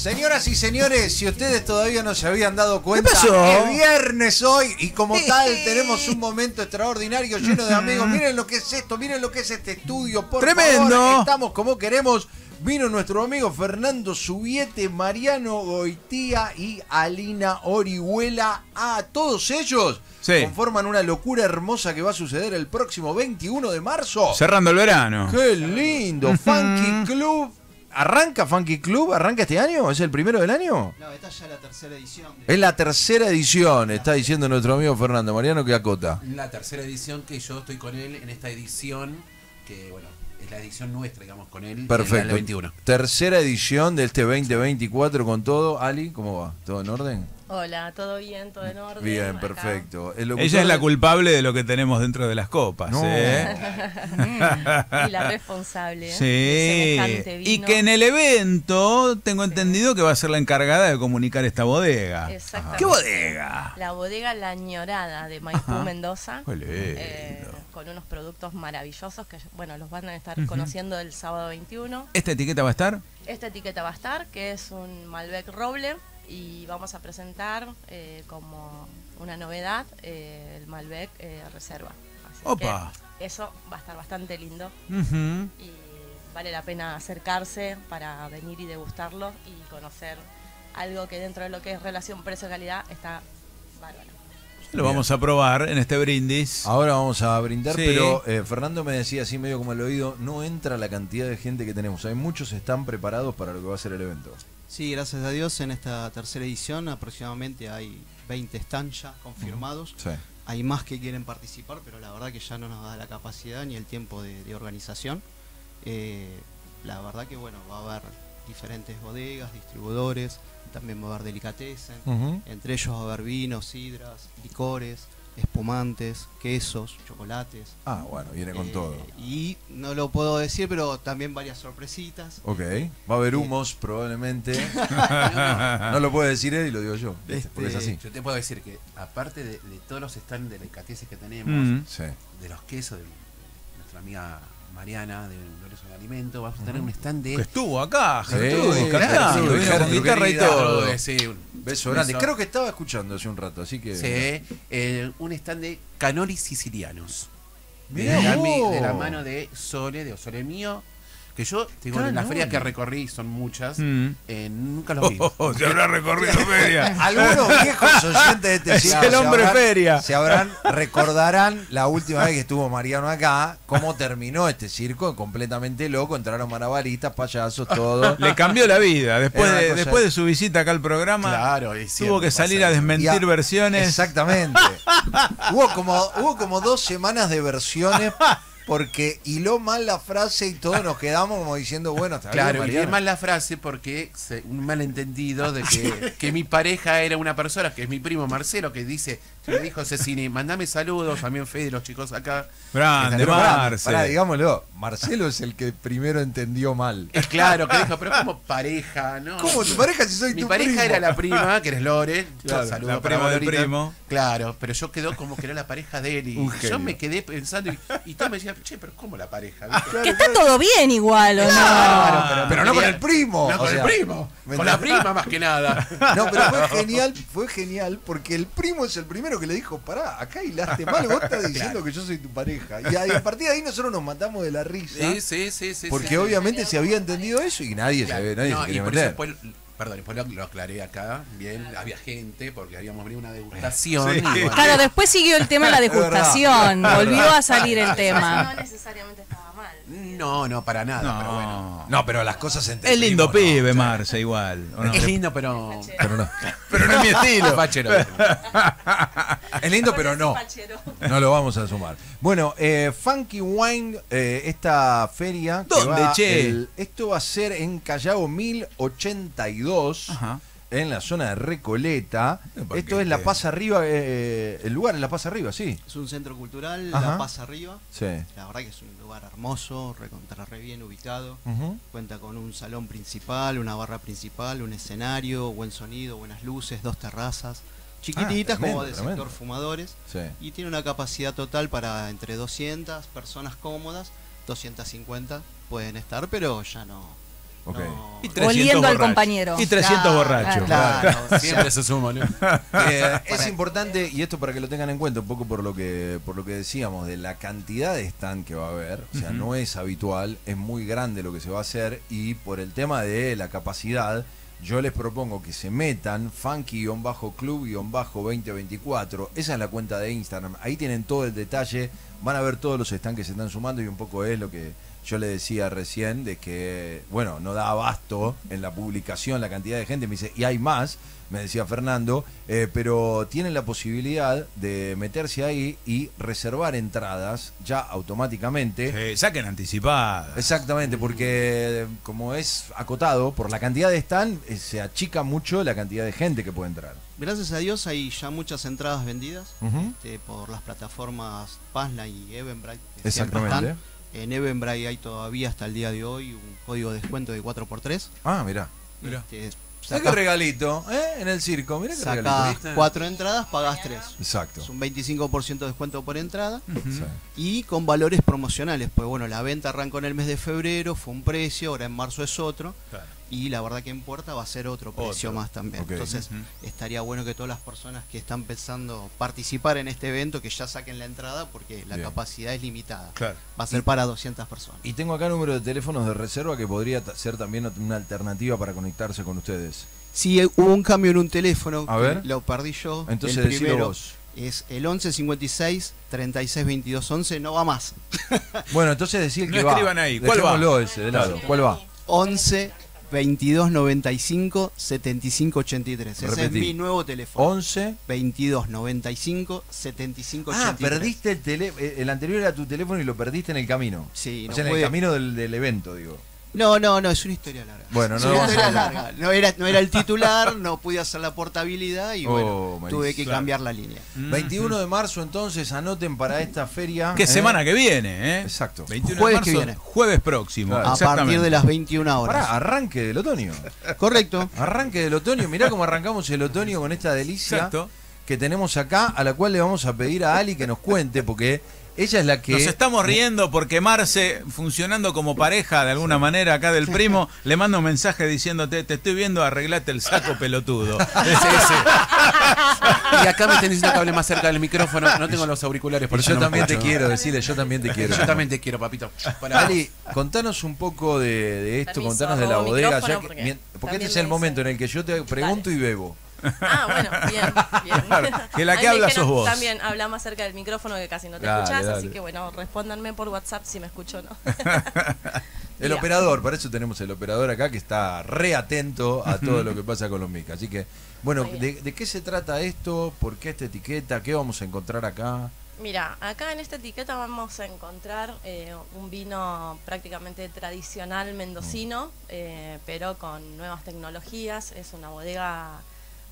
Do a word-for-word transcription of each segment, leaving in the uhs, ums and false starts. Señoras y señores, si ustedes todavía no se habían dado cuenta, es viernes hoy y como tal tenemos un momento extraordinario lleno de amigos. Miren lo que es esto, miren lo que es este estudio, por ¡tremendo! Favor, estamos como queremos. Vino nuestro amigo Fernando Subiete, Mariano Goitía y Alina Orihuela. A todos ellos sí. Conforman una locura hermosa que va a suceder el próximo veintiuno de marzo. Cerrando el verano. ¡Qué lindo! Funky Club. ¿Arranca Funky Club? ¿Arranca este año? ¿Es el primero del año? No, esta ya es la tercera edición. De... Es la tercera edición, está diciendo nuestro amigo Fernando. Mariano, que acota. La tercera edición que yo estoy con él en esta edición, que bueno, es la edición nuestra, digamos, con él. Perfecto. El veintiuno. Tercera edición de este veinte veinticuatro con todo. Ali, ¿cómo va? ¿Todo en orden? Hola, todo bien, todo en orden. Bien, acá. Perfecto. El locutor... Ella es la culpable de lo que tenemos dentro de las copas. No. ¿Eh? Y la responsable. Sí. De semejante vino. Y que en el evento tengo sí. entendido que va a ser la encargada de comunicar esta bodega. Exactamente. ¿Qué bodega? La bodega La Añorada de Maipú, ajá. Mendoza. Qué lindo. Eh, con unos productos maravillosos que, bueno, los van a estar uh-huh. conociendo el sábado veintiuno. ¿Esta etiqueta va a estar? Esta etiqueta va a estar, que es un Malbec Roble. Y vamos a presentar eh, como una novedad eh, el Malbec eh, Reserva. Así opa. Que eso va a estar bastante lindo. Uh-huh. Y vale la pena acercarse para venir y degustarlo y conocer algo que dentro de lo que es relación precio-calidad está bárbaro. Lo vamos a probar en este brindis. Ahora vamos a brindar, sí. pero eh, Fernando me decía así medio como al oído, no entra la cantidad de gente que tenemos. Hay muchos que están preparados para lo que va a ser el evento. Sí, gracias a Dios, en esta tercera edición aproximadamente hay veinte stands ya confirmados. Sí. Hay más que quieren participar, pero la verdad que ya no nos da la capacidad ni el tiempo de, de organización. Eh, la verdad que bueno, va a haber diferentes bodegas, distribuidores. También va a haber delicatessen, uh-huh. entre ellos va a haber vinos, sidras, licores, espumantes, quesos, chocolates. Ah, bueno, viene con eh, todo. Y no lo puedo decir, pero también varias sorpresitas. Ok, va a haber humos eh. probablemente. No, no lo puede decir él y lo digo yo, este, porque es así. Yo te puedo decir que aparte de, de todos los stands de delicatessen que tenemos, uh-huh. de los quesos de, de nuestra amiga... Mariana, de Glorioso de Alimento, vas a tener uh-huh. un stand de... Estuvo acá, Gertrudis, sí, claro, vino claro, con guitarra y todo. Sí, un beso grande. Creo que estaba escuchando hace un rato, así que... Sí, eh, un stand de canoli sicilianos. De la, de la mano de Sole, de Osole Mío, que yo, digo, claro, en las ferias que recorrí, son muchas, mm. eh, nunca los vi. Oh, oh, se habrá recorrido feria. Algunos viejos oyentes de este sitio. Es el hombre habrán, feria. Se habrán, recordarán la última vez que estuvo Mariano acá, cómo terminó este circo, completamente loco, entraron malabaristas, payasos, todo. Le cambió la vida. Después, de, después de su visita acá al programa, claro, tuvo que salir a desmentir a, versiones. Exactamente. hubo, como, hubo como dos semanas de versiones. Porque hiló mal la frase y todos nos quedamos como diciendo, bueno, claro, hilé mal la frase porque se, un malentendido de que, que mi pareja era una persona, que es mi primo Marcelo, que dice, que me dijo Cecini, mandame saludos, también Fede de los chicos acá. Grande, Marcelo. Pará, digámoslo, Marcelo es el que primero entendió mal. Es claro, que dijo, pero como pareja, ¿no? ¿Cómo tu pareja si soy mi tu pareja primo? Era la prima, que eres Lore, claro, saludos la prima del primo. Claro, pero yo quedó como que era la pareja de él y un yo genio. Me quedé pensando y, y todo me decía, che, pero ¿cómo la pareja? Ah, claro, que está claro. Todo bien igual, ¿o no? Claro, pero, pero no con el primo. No con o sea, el primo. Con la prima más que nada. No, pero fue genial, fue genial porque el primo es el primero que le dijo, pará, acá hilaste mal, vos estás diciendo claro. que yo soy tu pareja. Y a partir de ahí nosotros nos matamos de la risa. Sí, sí, sí. sí porque sí, obviamente sí. se había entendido eso y nadie claro. se, nadie no, se quería y por meter. Eso fue, perdón, después lo, lo aclaré acá, bien, claro. había gente, porque habíamos venido una degustación. Sí. Bueno, claro, después siguió el tema de la degustación, volvió a salir el tema. No necesariamente estaba mal. No, no, para nada, no. pero bueno. No, pero las cosas se entendieron. Es lindo no, pibe, Marce, igual. No? Es lindo, pero... Pero no, pero no es mi estilo. Pachero. Es lindo, pero no. No lo vamos a sumar. Bueno, eh, Funky Wine, eh, esta feria... ¿Dónde, que va che? El, esto va a ser en Callao mil ochenta y dos. Ajá. En la zona de Recoleta. Esto es La Paz Arriba, eh, el lugar es La Paz Arriba, sí. Es un centro cultural, ajá. La Paz Arriba. Sí. La verdad que es un lugar hermoso, recontra re bien ubicado. Uh-huh. Cuenta con un salón principal, una barra principal, un escenario, buen sonido, buenas luces, dos terrazas. Chiquititas, ah, tremendo, como de sector tremendo. Fumadores. Sí. Y tiene una capacidad total para entre doscientas personas cómodas, doscientas cincuenta pueden estar, pero ya no... Okay. No, y oliendo borracho. Al compañero. Y trescientos claro, borrachos. Claro, claro. Claro. Siempre se suma, ¿no? eh, Es importante, y esto para que lo tengan en cuenta, un poco por lo que, por lo que decíamos, de la cantidad de stand que va a haber. O sea, uh-huh. no es habitual, es muy grande lo que se va a hacer. Y por el tema de la capacidad, yo les propongo que se metan funky club veinte veinticuatro. Esa es la cuenta de Instagram. Ahí tienen todo el detalle. Van a ver todos los stands que se están sumando. Y un poco es lo que yo le decía recién, de que, bueno, no da abasto en la publicación la cantidad de gente. Me dice, y hay más, me decía Fernando, eh, pero tienen la posibilidad de meterse ahí y reservar entradas ya automáticamente. Sí, saquen anticipadas. Exactamente, porque como es acotado por la cantidad de stand, eh, se achica mucho la cantidad de gente que puede entrar. Gracias a Dios hay ya muchas entradas vendidas uh-huh. este, por las plataformas Passline y Eventbrite. Exactamente. En Eventbrite hay todavía hasta el día de hoy un código de descuento de cuatro por tres. Ah, mirá. Mirá. Este, sacás, mirá qué regalito, ¿eh? En el circo, mirá qué regalito. Sacás cuatro entradas, pagás tres. Exacto. Es un veinticinco por ciento de descuento por entrada. Uh-huh. Y con valores promocionales. Pues bueno, la venta arrancó en el mes de febrero, fue un precio, ahora en marzo es otro. Claro. Y la verdad que en puerta va a ser otro precio otro. Más también. Okay. Entonces uh-huh. estaría bueno que todas las personas que están pensando participar en este evento, que ya saquen la entrada porque la Bien. Capacidad es limitada. Claro. Va a ser y, para doscientas personas. Y tengo acá el número de teléfonos de reserva que podría ser también una alternativa para conectarse con ustedes. Sí, hubo un cambio en un teléfono. A ver. Lo perdí yo. Entonces el primero vos. Es el once cincuenta y seis treinta y seis veintidós once. No va más. Bueno, entonces decir que no va. Escriban ahí. ¿Cuál Dejémoslo va? Ese, de lado. ¿Cuál va? once veintidós noventa y cinco setenta y cinco ochenta y tres. Ese es mi nuevo teléfono. once veintidós noventa y cinco setenta y cinco ochenta y tres. Ah, perdiste el teléfono. El anterior era tu teléfono y lo perdiste en el camino. Sí, o no sea, puede... en el camino del, del evento, digo. No, no, no, es una historia larga. Bueno, no, no, historia larga. no era no era el titular, no pude hacer la portabilidad y bueno, oh, tuve que cambiar la línea. veintiuno de marzo, entonces, anoten para esta feria. ¿Qué eh? semana que viene, eh? Exacto. veintiuno jueves de marzo, que viene. Jueves próximo. Claro. A partir de las veintiuna horas. Pará, arranque del otoño. Correcto. Arranque del otoño. Mirá cómo arrancamos el otoño con esta delicia Exacto. que tenemos acá, a la cual le vamos a pedir a Ali que nos cuente, porque... Ella es la que... Nos estamos riendo porque Marce, funcionando como pareja de alguna sí. manera acá del primo, le manda un mensaje diciéndote, te estoy viendo, arreglate el saco pelotudo. Ese, ese. Y acá me tenés que hablar más cerca del micrófono, no tengo los auriculares. Pero yo no también te quiero, decirle, yo también te quiero. Yo también te quiero, papito. Para. Ali, contanos un poco de, de esto, Permiso, contanos de la bodega. Ya que, porque, porque este es el momento en el que yo te pregunto Dale. Y bebo. Ah, bueno, bien, bien. Claro, que la que habla dijeron, sos vos. También habla más cerca del micrófono que casi no te dale, escuchás, dale. Así que bueno, respóndanme por WhatsApp si me escucho o no. El Mira. Operador, para eso tenemos el operador acá que está reatento a todo lo que pasa con los mic. Así que, bueno, de, ¿de qué se trata esto? ¿Por qué esta etiqueta? ¿Qué vamos a encontrar acá? Mira, acá en esta etiqueta vamos a encontrar eh, un vino prácticamente tradicional mendocino, eh, pero con nuevas tecnologías. Es una bodega...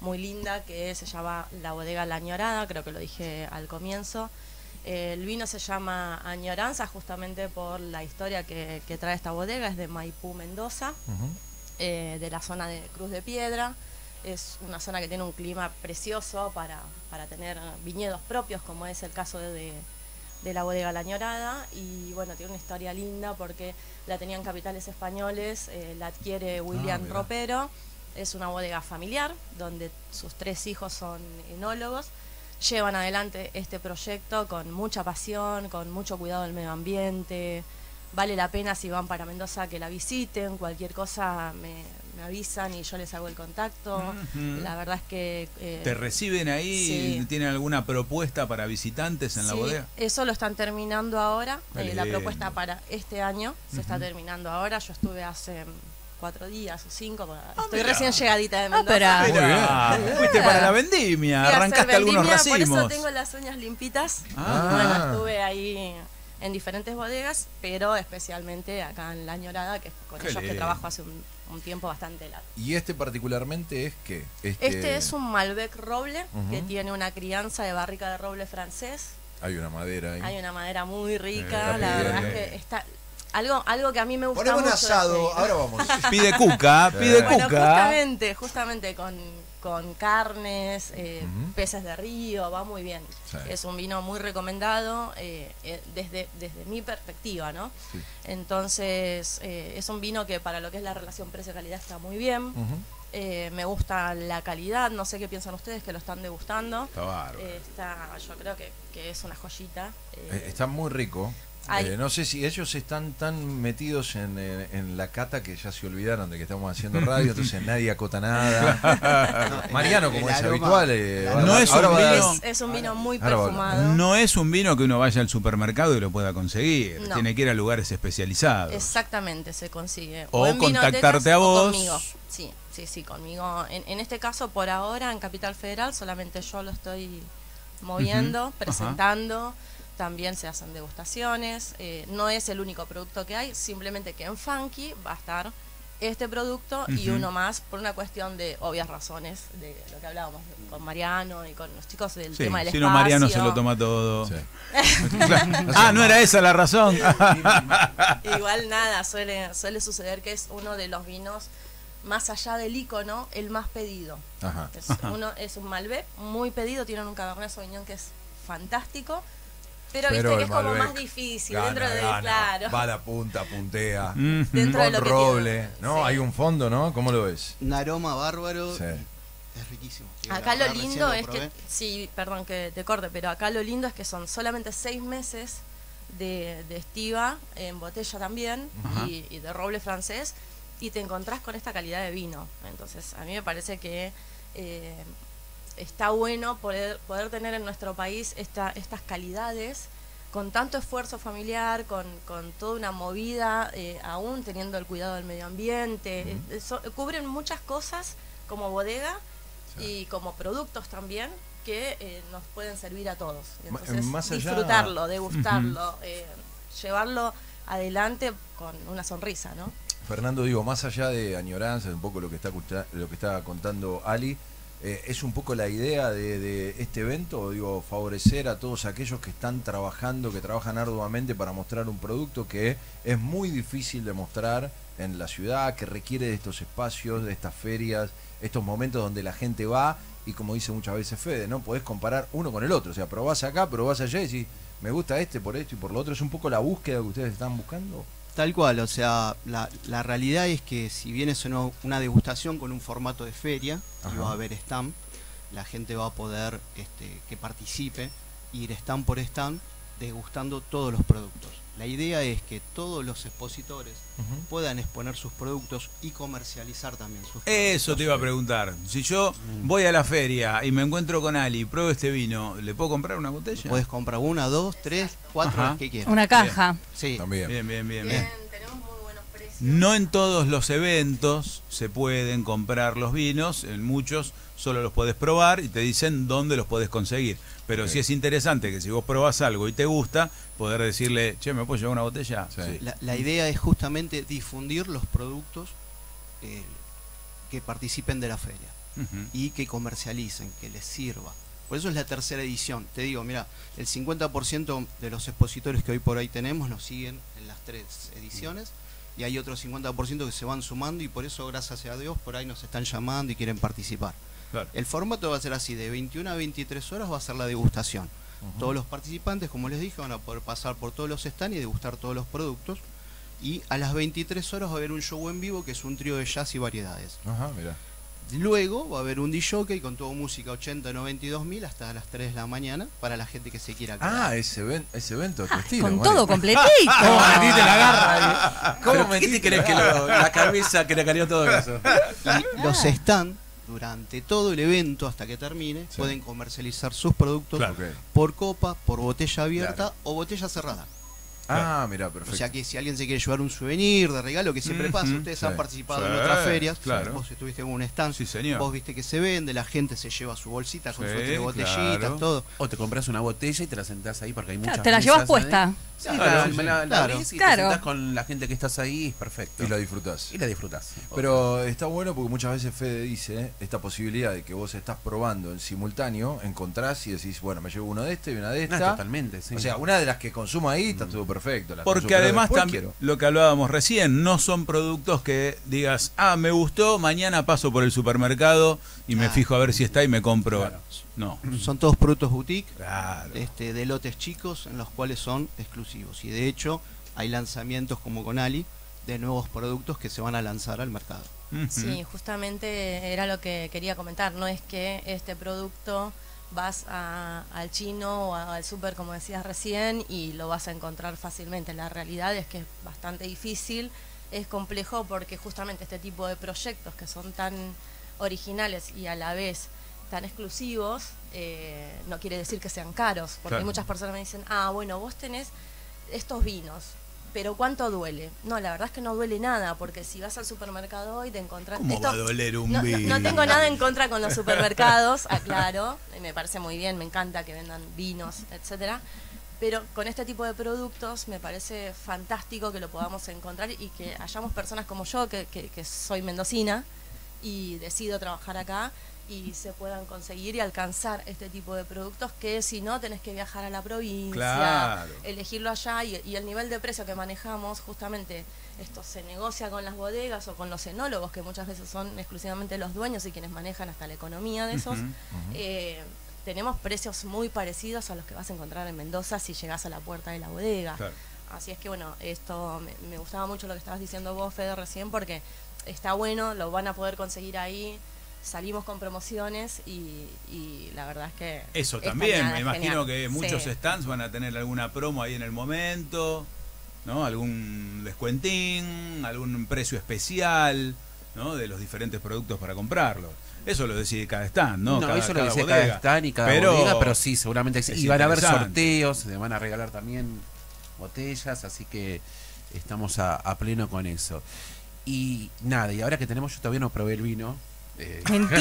muy linda, que se llama la bodega La Añorada, creo que lo dije al comienzo. Eh, el vino se llama Añoranza justamente por la historia que, que trae esta bodega, es de Maipú, Mendoza, uh-huh. eh, de la zona de Cruz de Piedra. Es una zona que tiene un clima precioso para, para tener viñedos propios, como es el caso de, de, de la bodega La Añorada. Y bueno, tiene una historia linda porque la tenían capitales españoles, eh, la adquiere William ah, Ropero. Es una bodega familiar, donde sus tres hijos son enólogos. Llevan adelante este proyecto con mucha pasión, con mucho cuidado del medio ambiente. Vale la pena si van para Mendoza que la visiten. Cualquier cosa me, me avisan y yo les hago el contacto. Uh-huh. La verdad es que... Eh, ¿Te reciben ahí? Sí. ¿Tienen alguna propuesta para visitantes en sí, la bodega? Eso lo están terminando ahora. Vale. Eh, la propuesta para este año uh-huh. se está terminando ahora. Yo estuve hace... cuatro días o cinco, ah, estoy mirá. Recién llegadita de Mendoza. Ah, mirá. Mirá. Fuiste para la vendimia, Fui arrancaste vendimia, algunos racimos. Por eso tengo las uñas limpitas. Ah. Bueno, estuve ahí en diferentes bodegas, pero especialmente acá en La Añorada, que es con Qué ellos lindo. Que trabajo hace un, un tiempo bastante largo. ¿Y este particularmente es qué? Este, este es un Malbec Roble, uh-huh. que tiene una crianza de barrica de roble francés. Hay una madera ahí. Hay una madera muy rica, eh, la, la verdad es que está... Algo, algo que a mí me gusta Ponemos mucho. Ponemos asado, ahora vamos. Pide cuca, pide bueno, cuca. Justamente, justamente con, con carnes, eh, uh-huh. peces de río, va muy bien. Sí. Es un vino muy recomendado eh, eh, desde, desde mi perspectiva, ¿no? Sí. Entonces, eh, es un vino que para lo que es la relación precio-calidad está muy bien. Uh-huh. Eh, me gusta la calidad, no sé qué piensan ustedes que lo están degustando. Está bárbaro. Eh, está, yo creo que, que es una joyita. Eh, está muy rico. Eh, no sé si ellos están tan metidos en, en, en la cata que ya se olvidaron de que estamos haciendo radio, entonces nadie acota nada. No, Mariano, como el, el es aroma, habitual, eh, no es, ahora un vino, es, es un vino muy perfumado. No es un vino que uno vaya al supermercado y lo pueda conseguir. No. Tiene que ir a lugares especializados. Exactamente, se consigue. O, o contactarte a vos. O conmigo. Sí, sí, sí, conmigo. En, en este caso, por ahora, en Capital Federal, solamente yo lo estoy moviendo, uh-huh. presentando. Uh-huh. También se hacen degustaciones, eh, no es el único producto que hay, simplemente que en Funky va a estar este producto uh-huh. y uno más por una cuestión de obvias razones, de lo que hablábamos con Mariano y con los chicos del sí, tema del si espacio. Si no, Mariano se lo toma todo. Sí. Ah, no era esa la razón. Igual nada, suele, suele suceder que es uno de los vinos, más allá del icono, el más pedido. Ajá. Es, Ajá. Uno, es un Malbec muy pedido, tienen un Cabernet Sauvignon que es fantástico. Pero, Pero viste que es Malbec, como más difícil gana, dentro de gana, claro. Va a la punta, puntea. Dentro de lo que roble, ¿no? Sí. Hay un fondo, ¿no? ¿Cómo lo ves? Un aroma bárbaro. Sí. Es riquísimo. Acá lo lindo es que sí, perdón que te corte, pero acá lo lindo es que son solamente seis meses de, de estiva en botella también y, y de roble francés y te encontrás con esta calidad de vino. Entonces, a mí me parece que eh, está bueno poder, poder tener en nuestro país esta, estas calidades con tanto esfuerzo familiar, con, con toda una movida, eh, aún teniendo el cuidado del medio ambiente. Uh-huh. eh, so, cubren muchas cosas como bodega sí. y como productos también que eh, nos pueden servir a todos. Entonces, más allá, disfrutarlo, degustarlo, uh-huh. eh, llevarlo adelante con una sonrisa, ¿no? Fernando, digo, más allá de añoranza, un poco lo que está, lo que está contando Ali, Eh, es un poco la idea de, de este evento, digo, favorecer a todos aquellos que están trabajando, que trabajan arduamente para mostrar un producto que es muy difícil de mostrar en la ciudad, que requiere de estos espacios, de estas ferias, estos momentos donde la gente va y, como dice muchas veces Fede, ¿no? Podés comparar uno con el otro, o sea, probás acá, probás allá y decís, me gusta este por esto y por lo otro, es un poco la búsqueda que ustedes están buscando. Tal cual, o sea, la, la realidad es que si bien es una, una degustación con un formato de feria, y va a haber stand, la gente va a poder este, que participe, ir stand por stand, degustando todos los productos. La idea es que todos los expositores uh-huh. puedan exponer sus productos y comercializar también sus productos. Eso te iba a preguntar. Si yo voy a la feria y me encuentro con Ali, pruebo este vino, ¿le puedo comprar una botella? Puedes comprar una, dos, tres, cuatro, las que quieras. Una caja. Bien. Sí. También. Bien, bien, bien, bien. bien. No en todos los eventos se pueden comprar los vinos, en muchos solo los podés probar y te dicen dónde los podés conseguir. Pero okay. sí es interesante que si vos probás algo y te gusta, poder decirle, che, ¿me puedo llevar una botella? Sí. Sí. La, la idea es justamente difundir los productos eh, que participen de la feria uh-huh. y que comercialicen, que les sirva. Por eso es la tercera edición. Te digo, mira, el cincuenta por ciento de los expositores que hoy por hoy tenemos nos siguen en las tres ediciones. Uh-huh. Y hay otro cincuenta por ciento que se van sumando y por eso, gracias a Dios, por ahí nos están llamando y quieren participar. Claro. El formato va a ser así, de veintiuna a veintitrés horas va a ser la degustación. Uh-huh. Todos los participantes, como les dije, van a poder pasar por todos los stands y degustar todos los productos. Y a las veintitrés horas va a haber un show en vivo que es un trío de jazz y variedades. Ajá, mirá. Luego va a haber un D J con toda música ochenta, noventa y dos mil hasta las tres de la mañana para la gente que se quiera quedar. Ah, ese, ven, ese evento es tu estilo. Con Mario. Todo completito. ¿Cómo metiste la garra? ¿Cómo metiste? ¿Qué te crees que lo, la cabeza que le cayó todo eso? Y los stand, durante todo el evento hasta que termine, sí. pueden comercializar sus productos claro. por copa, por botella abierta claro. o botella cerrada. Ah, mira, perfecto. O sea que si alguien se quiere llevar un souvenir de regalo, que siempre mm-hmm. pasa, ustedes sí. han participado sí. en otras ferias, claro. vos estuviste en un stand, sí, señor. Vos viste que se vende, la gente se lleva su bolsita con sí, sus tres botellitas, claro. todo. O te compras una botella y te la sentás ahí porque hay muchas. Claro, te la llevas puesta. Sí, claro, la, la, la claro. abrís y claro. te sentás con la gente que estás ahí, es perfecto. Y la disfrutás. Y la disfrutás. Pero está bueno porque muchas veces Fede dice esta posibilidad de que vos estás probando en simultáneo, encontrás y decís, bueno, me llevo uno de este y una de esta. No, totalmente, sí. O sea, una de las que consumo ahí, está todo perfecto. perfecto. La porque consumo, además también lo que hablábamos recién, no son productos que digas, ah, me gustó, mañana paso por el supermercado y claro. me fijo a ver si está y me compro. Claro. No. Son todos productos boutique, claro. este, de lotes chicos en los cuales son exclusivos. Y de hecho hay lanzamientos como con Ali de nuevos productos que se van a lanzar al mercado. Sí, justamente era lo que quería comentar. No es que este producto vas a, al chino o al súper, como decías recién, y lo vas a encontrar fácilmente. La realidad es que es bastante difícil, es complejo, porque justamente este tipo de proyectos que son tan originales y a la vez tan exclusivos, eh, no quiere decir que sean caros, porque claro. muchas personas me dicen, ah, bueno, vos tenés estos vinos, pero ¿cuánto duele? No, la verdad es que no duele nada, porque si vas al supermercado hoy te encontrás... ¿Cómo Esto... va a doler un no, vino? No, no tengo nada en contra con los supermercados, aclaro, me parece muy bien, me encanta que vendan vinos, etcétera, pero con este tipo de productos me parece fantástico que lo podamos encontrar y que hayamos personas como yo, que, que, que soy mendocina y decido trabajar acá, y se puedan conseguir y alcanzar este tipo de productos que si no tenés que viajar a la provincia, claro. elegirlo allá, y, y el nivel de precio que manejamos, justamente esto se negocia con las bodegas o con los enólogos, que muchas veces son exclusivamente los dueños y quienes manejan hasta la economía de esos. Uh-huh, uh-huh. Eh, tenemos precios muy parecidos a los que vas a encontrar en Mendoza si llegás a la puerta de la bodega. Claro. Así es que bueno, esto me, me gustaba mucho lo que estabas diciendo vos, Fede, recién, porque está bueno, lo van a poder conseguir ahí. Salimos con promociones y, y la verdad es que... Eso también, me imagino genial. que muchos sí. stands van a tener alguna promo ahí en el momento, ¿no? Algún descuentín, algún precio especial, ¿no? De los diferentes productos para comprarlos. Eso lo decide cada stand, ¿no? No, cada, eso lo decide cada, cada stand y cada pero, bodega, pero sí, seguramente existe. Y van a haber sorteos, se van a regalar también botellas, así que estamos a, a pleno con eso. Y nada, y ahora que tenemos, yo todavía no probé el vino. Eh. ¡Mentira!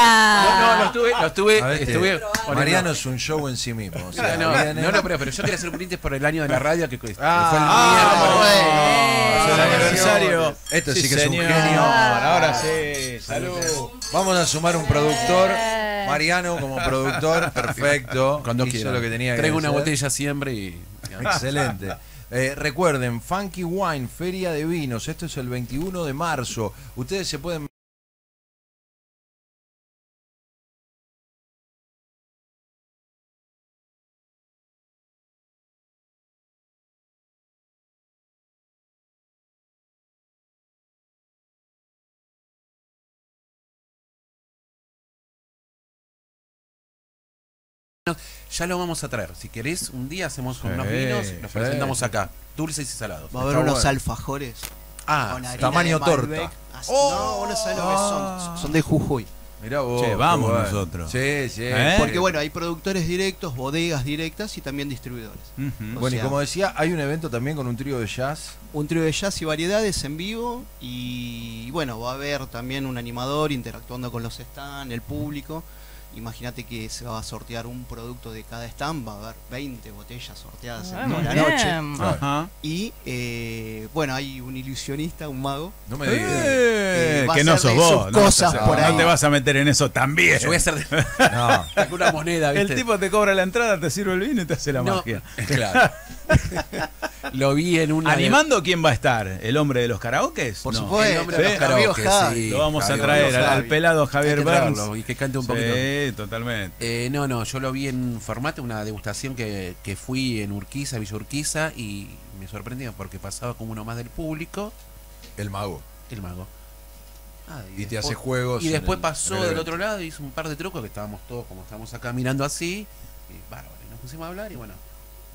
No, no, no estuve, no estuve, ver, estuve Mariano es un show en sí mismo. O sea, no, no, no, no, pero, pero yo quería hacer un brindis por el año de la radio que, que ah, fue el ah, viernes. Bueno, el aniversario. Esto sí, sí que señor. es un genio. Ahora sí, salud. Vamos a sumar un productor. Mariano como productor, perfecto. Cuando quiera. Lo que tenía que Traigo hacer. una botella siempre y. Excelente. Eh, recuerden, Funky Wine, Feria de Vinos. Esto es el veintiuno de marzo. Ustedes se pueden. Ya lo vamos a traer. Si querés, un día hacemos sí, unos vinos, nos presentamos sí. acá, dulces y salados. Va a haber unos alfajores. Ah, tamaño torta. Oh, no, no sabés lo que son. Son de Jujuy. Mirá vos. Che, vamos nosotros. Sí, sí. ¿Eh? Porque bueno, hay productores directos, bodegas directas y también distribuidores. Uh-huh. Bueno, sea, y como decía, hay un evento también con un trío de jazz. Un trío de jazz y variedades en vivo. Y, y bueno, va a haber también un animador interactuando con los stands, el público. Imagínate que se va a sortear un producto de cada stand, va a haber veinte botellas sorteadas ah, en toda la noche. Ajá. Y eh, bueno, hay un ilusionista, un mago. No me digas. Eh, que no sos vos. No, cosas no, por ahí. No te vas a meter en eso también. Yo voy a hacer de... no. una moneda. ¿Viste? El tipo te cobra la entrada, te sirve el vino y te hace la no. magia. Claro. Lo vi en una. ¿Animando de... quién va a estar? ¿El hombre de los karaokes? Por no. supuesto. El hombre de los karaokes. Sí, lo vamos Javier, a traer al, al pelado Javier Burns. Y que cante un sí. poquito. Totalmente. Eh, no, no, yo lo vi en formato, una degustación que, que fui en Urquiza, Villa Urquiza, y me sorprendió porque pasaba como uno más del público. El mago. El mago. Ah, y, y después, te hace juegos. Y después el, pasó del otro lado y hizo un par de trucos que estábamos todos como estábamos acá mirando así. Y bárbaro, y nos pusimos a hablar y bueno,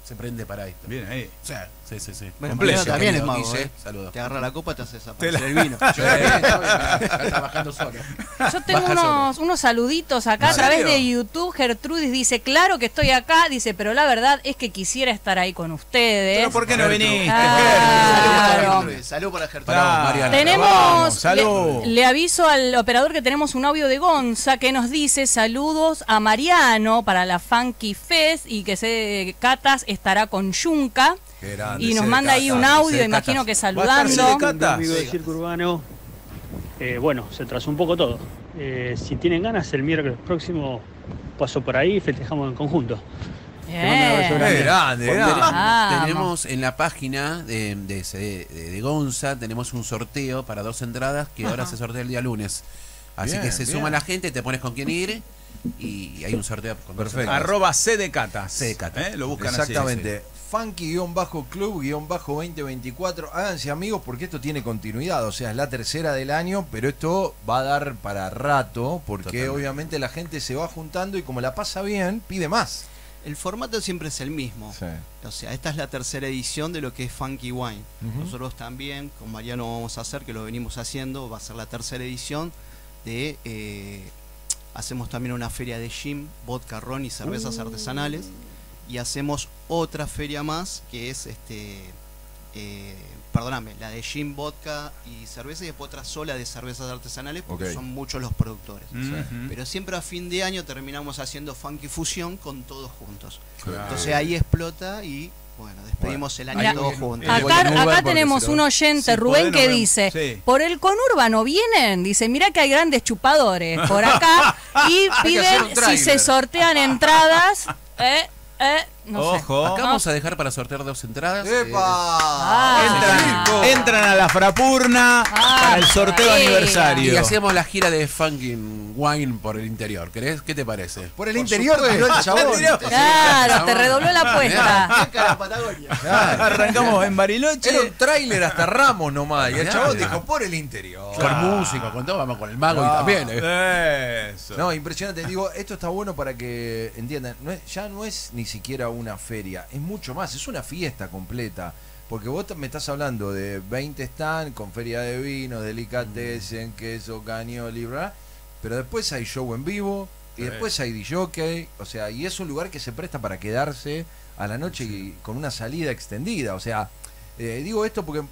se prende para esto. Bien ahí. Sí, sí, sí. sí. Bueno, complejo. También es mago, eh. Saludos. Te agarra la copa, te haces aparecer el vino. Yo está bajando solo. Yo tengo unos, unos saluditos acá a través de YouTube. Gertrudis dice, claro que estoy acá. Dice, pero la verdad es que quisiera estar ahí con ustedes. Pero ¿por qué no viniste? Claro. Salud para Gertrudis. Para Mariana. Tenemos, vamos, salud. Le, le aviso al operador que tenemos un audio de Gonza que nos dice, saludos a Mariano para la Funky Fest y que se catas estará con Yunca. Y nos manda ahí un audio, imagino que saludando. Un amigo del Circo Urbano. Eh, bueno, se trazó un poco todo. Eh, si tienen ganas, el miércoles próximo paso por ahí y festejamos en conjunto. Eh, grande, grande. Tenemos en la página de, de, de, de Gonza, tenemos un sorteo para dos entradas que Ajá. ahora se sortea el día lunes. Así bien, que se bien. suma la gente, te pones con quién ir y hay un sorteo. Con Perfecto. Arroba C de Cata. C de Cata. ¿Eh? Lo buscan Exactamente. Así, así. Funky Club veinte veinticuatro. Háganse amigos porque esto tiene continuidad. O sea, es la tercera del año, pero esto va a dar para rato porque Totalmente. obviamente la gente se va juntando y como la pasa bien, pide más. El formato siempre es el mismo. Sí. O sea, esta es la tercera edición de lo que es Funky Wine. Uh-huh. Nosotros también, con Mariano vamos a hacer, que lo venimos haciendo, va a ser la tercera edición de... Eh, hacemos también una feria de gin, vodka, ron y cervezas uh. artesanales. Y hacemos otra feria más, que es, este eh, perdóname, la de gin, vodka y cerveza, y después otra sola de cervezas artesanales, porque okay. son muchos los productores. Uh-huh. Pero siempre a fin de año terminamos haciendo Funky Fusión con todos juntos. Claro. Entonces ahí explota y... Bueno, despedimos bueno, el año todos juntos. Acá, acá tenemos un oyente, sí, Rubén, que dice, sí. por el conurbano vienen, dice, mirá que hay grandes chupadores por acá, y piden si se sortean entradas, eh, eh, no Ojo. sé. Acá no. vamos a dejar para sortear dos entradas. ¡Epa! Ah, entran, entran a la Frapurna ah, para el sorteo ahí. aniversario. Y hacemos la gira de Funky Wine por el interior, ¿querés? ¿Qué te parece? Por el por interior su... de el chabón. Claro, te redobló la apuesta. Claro. Arrancamos en Bariloche. Era un tráiler hasta Ramos nomás. Y el chabón dijo, por el interior. Claro. Con música, con todo, vamos con el mago claro. y también. Eh. Eso. No, impresionante. Digo, esto está bueno para que entiendan. No es, ya no es ni siquiera una feria, es mucho más, es una fiesta completa, porque vos me estás hablando de veinte stand con feria de vino, delicatessen, queso, cañoli, bla, pero después hay show en vivo y sí. después hay D J, o sea, y es un lugar que se presta para quedarse a la noche sí. y con una salida extendida, o sea, eh, digo esto porque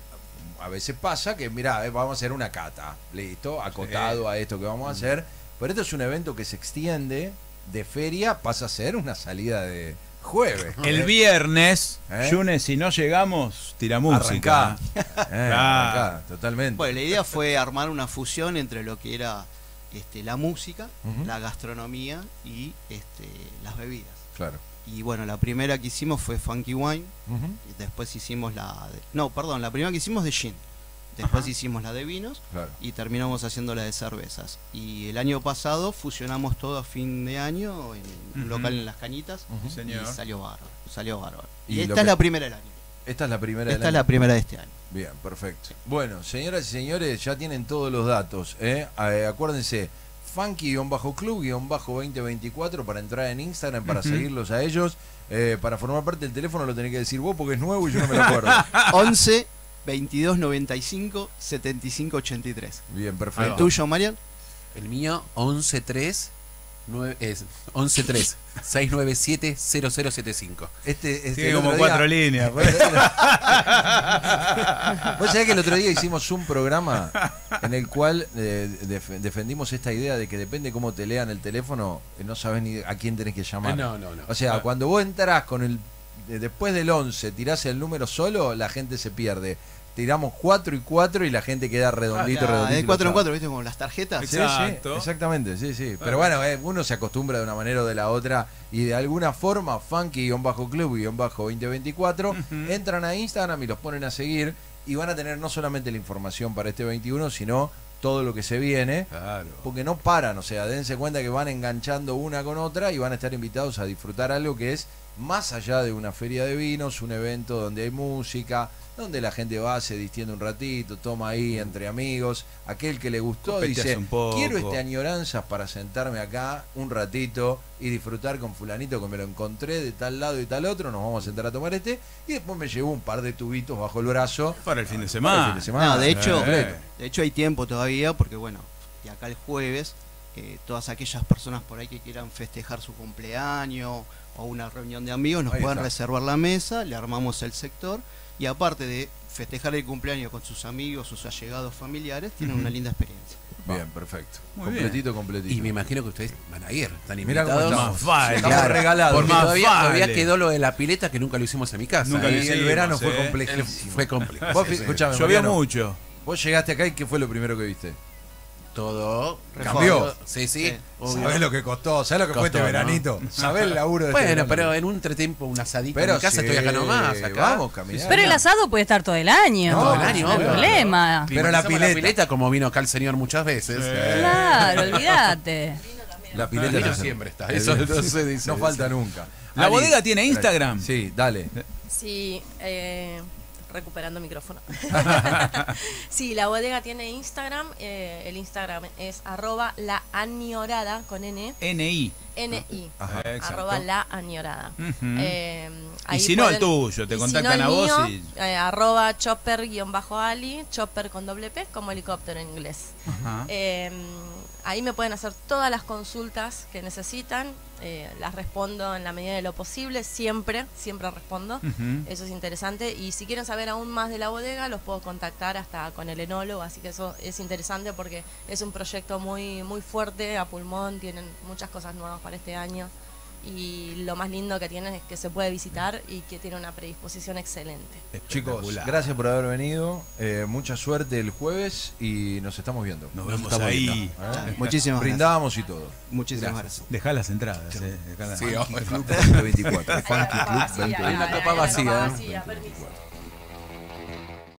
a veces pasa que, mirá, eh, vamos a hacer una cata, listo, acotado sí. a esto que vamos a hacer, pero esto es un evento que se extiende de feria, pasa a ser una salida de jueves. El viernes, ¿Eh? Yunes, si no llegamos, tira música. Eh, ah. totalmente. Bueno, la idea fue armar una fusión entre lo que era este, la música, uh-huh. la gastronomía y este, las bebidas. Claro. Y bueno, la primera que hicimos fue Funky Wine. Uh-huh. Y después hicimos la... De, no, perdón, la primera que hicimos de gin. Después Ajá. hicimos la de vinos claro. y terminamos haciendo la de cervezas. Y el año pasado fusionamos todo a fin de año en un uh-huh. local en Las Cañitas uh-huh. Señor. y salió bárbaro. Salió bárbaro. Y, y esta es que... la primera del año. Esta es la primera Esta del es año. la primera de este año. Bien, perfecto. Sí. Bueno, señoras y señores, ya tienen todos los datos. ¿eh? Eh, acuérdense, funky club veinte veinticuatro para entrar en Instagram, para uh-huh. seguirlos a ellos. Eh, para formar parte del teléfono lo tenés que decir vos porque es nuevo y yo no me lo acuerdo. once veintidós noventa y cinco setenta y cinco ochenta y tres. Bien, perfecto. ¿El tuyo, Marian? El mío, once tres seiscientos noventa y siete cero cero setenta y cinco. Este, este Tiene como cuatro día, líneas. Pues. Vos sabés que el otro día hicimos un programa en el cual eh, def defendimos esta idea de que depende cómo te lean el teléfono, no sabés ni a quién tenés que llamar. Eh, no, no, no. O sea, no. cuando vos entrás con el... Después del once tirás el número solo, la gente se pierde. Tiramos cuatro y cuatro y la gente queda redondito, ah, claro. redondito. De cuatro en cuatro, ¿viste? Como las tarjetas. Exacto. Sí, sí, exactamente, sí, sí. Pero bueno, eh, uno se acostumbra de una manera o de la otra y de alguna forma, funky club veinte veinticuatro, uh-huh. entran a Instagram y los ponen a seguir y van a tener no solamente la información para este veintiuno, sino todo lo que se viene, claro. porque no paran, o sea, dense cuenta que van enganchando una con otra y van a estar invitados a disfrutar algo que es más allá de una feria de vinos, un evento donde hay música, donde la gente va, se distiende un ratito, toma ahí entre amigos, aquel que le gustó Competeas dice, un poco. quiero este añoranzas para sentarme acá un ratito y disfrutar con fulanito que me lo encontré de tal lado y tal otro, nos vamos a sentar a tomar este, y después me llevo un par de tubitos bajo el brazo. Para el fin de semana. Para el fin de semana. No, de hecho, eh. de hecho hay tiempo todavía, porque bueno, y acá el jueves, eh, todas aquellas personas por ahí que quieran festejar su cumpleaños, o una reunión de amigos, nos pueden reservar la mesa, le armamos el sector y aparte de festejar el cumpleaños con sus amigos, sus allegados familiares, tienen uh-huh. una linda experiencia. Bien, perfecto. Muy completito, bien. completito. Y me imagino que ustedes van a ir, están invitados. Más vale. Estamos claro. regalados. Porque más todavía, vale. todavía quedó lo de la pileta que nunca lo hicimos en mi casa. Nunca eh. El verano eh. fue complejísimo. Fue complejo. Vos, sí, sí. Escuchame, Llovió Mariano, mucho. Vos llegaste acá y ¿qué fue lo primero que viste? todo cambió. Sí, sí. sí. ¿Sabés lo que costó? ¿Sabés lo que costó, fue este ¿no? veranito? ¿Sabés el laburo de Bueno, este pero en un entretiempo, un asadito pero en mi casa, sí, estoy acá nomás. Acá. Vamos, caminando. Pero el asado puede estar todo el año. No, todo el año, no, no, no, problema. Pero, pero la pileta. La pileta, como vino acá el señor muchas veces. Sí. Sí. Claro, olvídate. La pileta ah, no siempre está. Eso no se dice. No falta nunca. La Ali, bodega tiene Instagram. Sí, dale. Sí, eh... recuperando micrófono. Sí, la bodega tiene Instagram. Eh, el Instagram es arroba la añorada con N. N I. N I. Ajá, arroba la añorada. Uh -huh. eh, ahí y si pueden, no el tuyo, te contactan si no a vos. Mío, y... eh, arroba chopper guión bajo Ali, chopper con doble P, como helicóptero en inglés. Ajá. Eh, ahí me pueden hacer todas las consultas que necesitan. Eh, las respondo en la medida de lo posible, siempre, siempre respondo. Uh-huh. Eso es interesante. Y si quieren saber aún más de la bodega, los puedo contactar hasta con el enólogo. Así que eso es interesante porque es un proyecto muy, muy fuerte, a pulmón. Tienen muchas cosas nuevas para este año. Y lo más lindo que tienen es que se puede visitar y que tiene una predisposición excelente. Chicos, gracias por haber venido. Eh, mucha suerte el jueves y nos estamos viendo. Nos vemos estamos ahí. Viendo, ¿eh? Muchísimas Brindábamos gracias. Y todo. Muchísimas gracias. Dejá las entradas. Eh. Dejá las... Sí, Funky Club veinticuatro. Funky Club veinticuatro. Hay una copa vacía. ¿eh? veinticuatro.